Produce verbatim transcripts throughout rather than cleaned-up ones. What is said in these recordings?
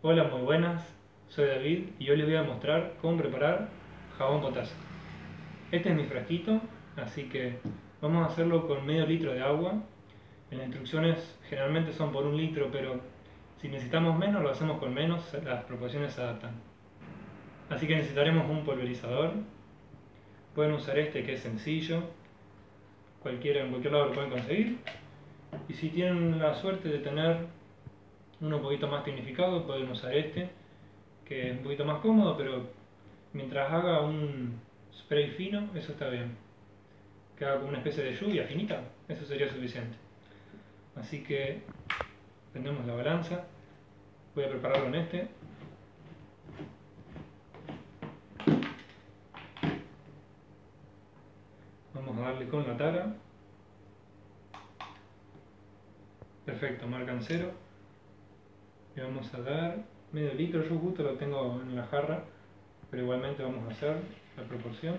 Hola, muy buenas, soy David y hoy les voy a mostrar cómo preparar jabón potásico. Este es mi frasquito, así que vamos a hacerlo con medio litro de agua. Las instrucciones generalmente son por un litro, pero si necesitamos menos lo hacemos con menos, las proporciones se adaptan. Así que necesitaremos un pulverizador. Pueden usar este que es sencillo, cualquiera, en cualquier lado lo pueden conseguir. Y si tienen la suerte de tener uno un poquito más tecnificado, pueden usar este, que es un poquito más cómodo, pero mientras haga un spray fino, eso está bien. Que haga como una especie de lluvia finita, eso sería suficiente. Así que prendemos la balanza, voy a prepararlo en este. Vamos a darle con la tara. Perfecto, marcan cero. Le vamos a dar medio litro, yo justo lo tengo en la jarra, pero igualmente vamos a hacer la proporción.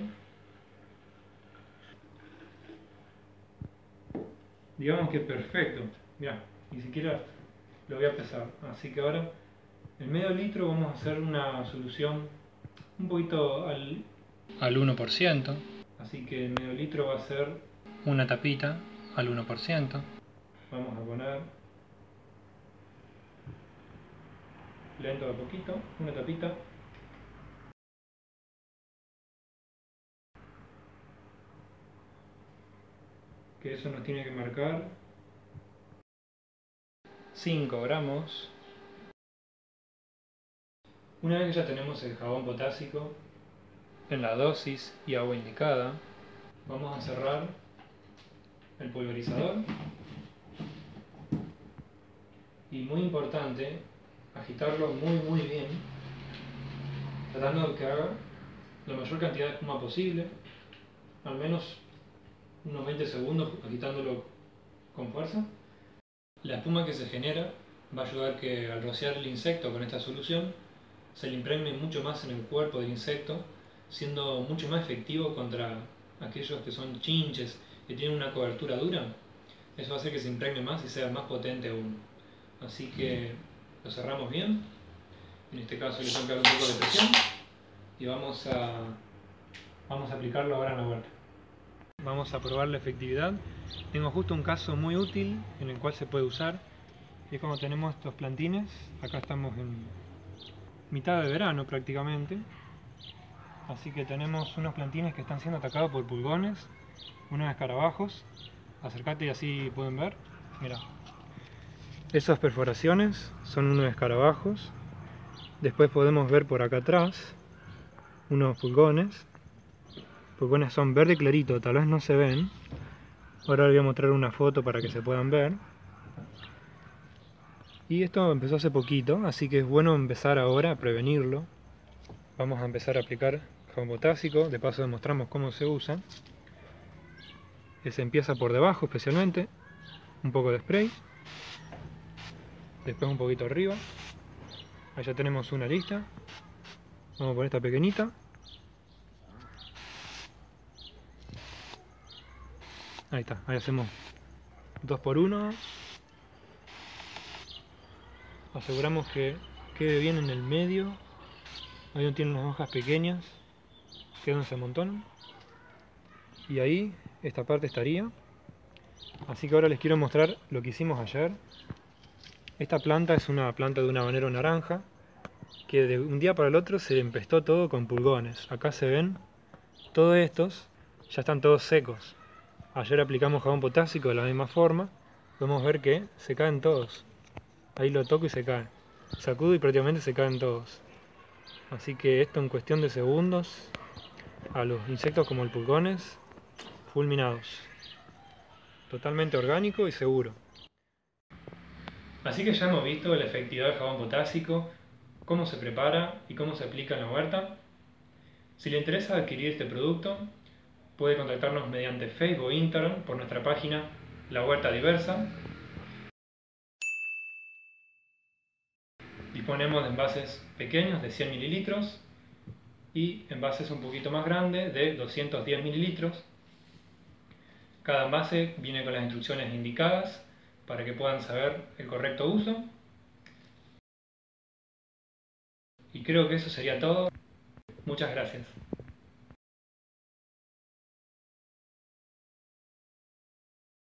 Digamos que perfecto, mirá, ni siquiera lo voy a pesar. Así que ahora el medio litro vamos a hacer una solución un poquito al, al uno por ciento. Así que el medio litro va a ser una tapita al uno por ciento. Vamos a poner lento a poquito, una tapita. Que eso nos tiene que marcar cinco gramos. Una vez que ya tenemos el jabón potásico en la dosis y agua indicada, vamos a cerrar el pulverizador. Y muy importante, agitarlo muy muy bien, tratando de que haga la mayor cantidad de espuma posible, al menos unos veinte segundos agitándolo con fuerza. La espuma que se genera va a ayudar que al rociar el insecto con esta solución se le impregne mucho más en el cuerpo del insecto, siendo mucho más efectivo contra aquellos que son chinches, que tienen una cobertura dura. Eso va a hacer que se impregne más y sea más potente aún. Así que lo cerramos bien, en este caso le tengo que dar un poco de presión y vamos a, vamos a aplicarlo ahora en la huerta. Vamos a probar la efectividad. Tengo justo un caso muy útil en el cual se puede usar, y es cuando tenemos estos plantines. Acá estamos en mitad de verano prácticamente, así que tenemos unos plantines que están siendo atacados por pulgones, unos escarabajos. Acércate y así pueden ver, mirá. Esas perforaciones son unos escarabajos. Después podemos ver por acá atrás unos pulgones. Pulgones son verde clarito, tal vez no se ven. Ahora les voy a mostrar una foto para que se puedan ver. Y esto empezó hace poquito, así que es bueno empezar ahora a prevenirlo. Vamos a empezar a aplicar jabón potásico, de paso demostramos cómo se usa. Se empieza por debajo especialmente, un poco de spray. Después un poquito arriba. Ahí ya tenemos una lista. Vamos por esta pequeñita. Ahí está, ahí hacemos dos por uno. Aseguramos que quede bien en el medio. Ahí donde tienen las hojas pequeñas, quedan ese montón. Y ahí esta parte estaría. Así que ahora les quiero mostrar lo que hicimos ayer. Esta planta es una planta de un habanero naranja, que de un día para el otro se empestó todo con pulgones. Acá se ven, todos estos ya están todos secos. Ayer aplicamos jabón potásico de la misma forma, podemos ver que se caen todos. Ahí lo toco y se cae. Sacudo y prácticamente se caen todos. Así que esto en cuestión de segundos, a los insectos como el pulgones, fulminados. Totalmente orgánico y seguro. Así que ya hemos visto la efectividad del jabón potásico, cómo se prepara y cómo se aplica en la huerta. Si le interesa adquirir este producto, puede contactarnos mediante Facebook o Instagram por nuestra página La Huerta Diversa. Disponemos de envases pequeños de cien mililitros y envases un poquito más grandes de doscientos diez mililitros. Cada envase viene con las instrucciones indicadas para que puedan saber el correcto uso. creo que eso sería todo. Muchas gracias.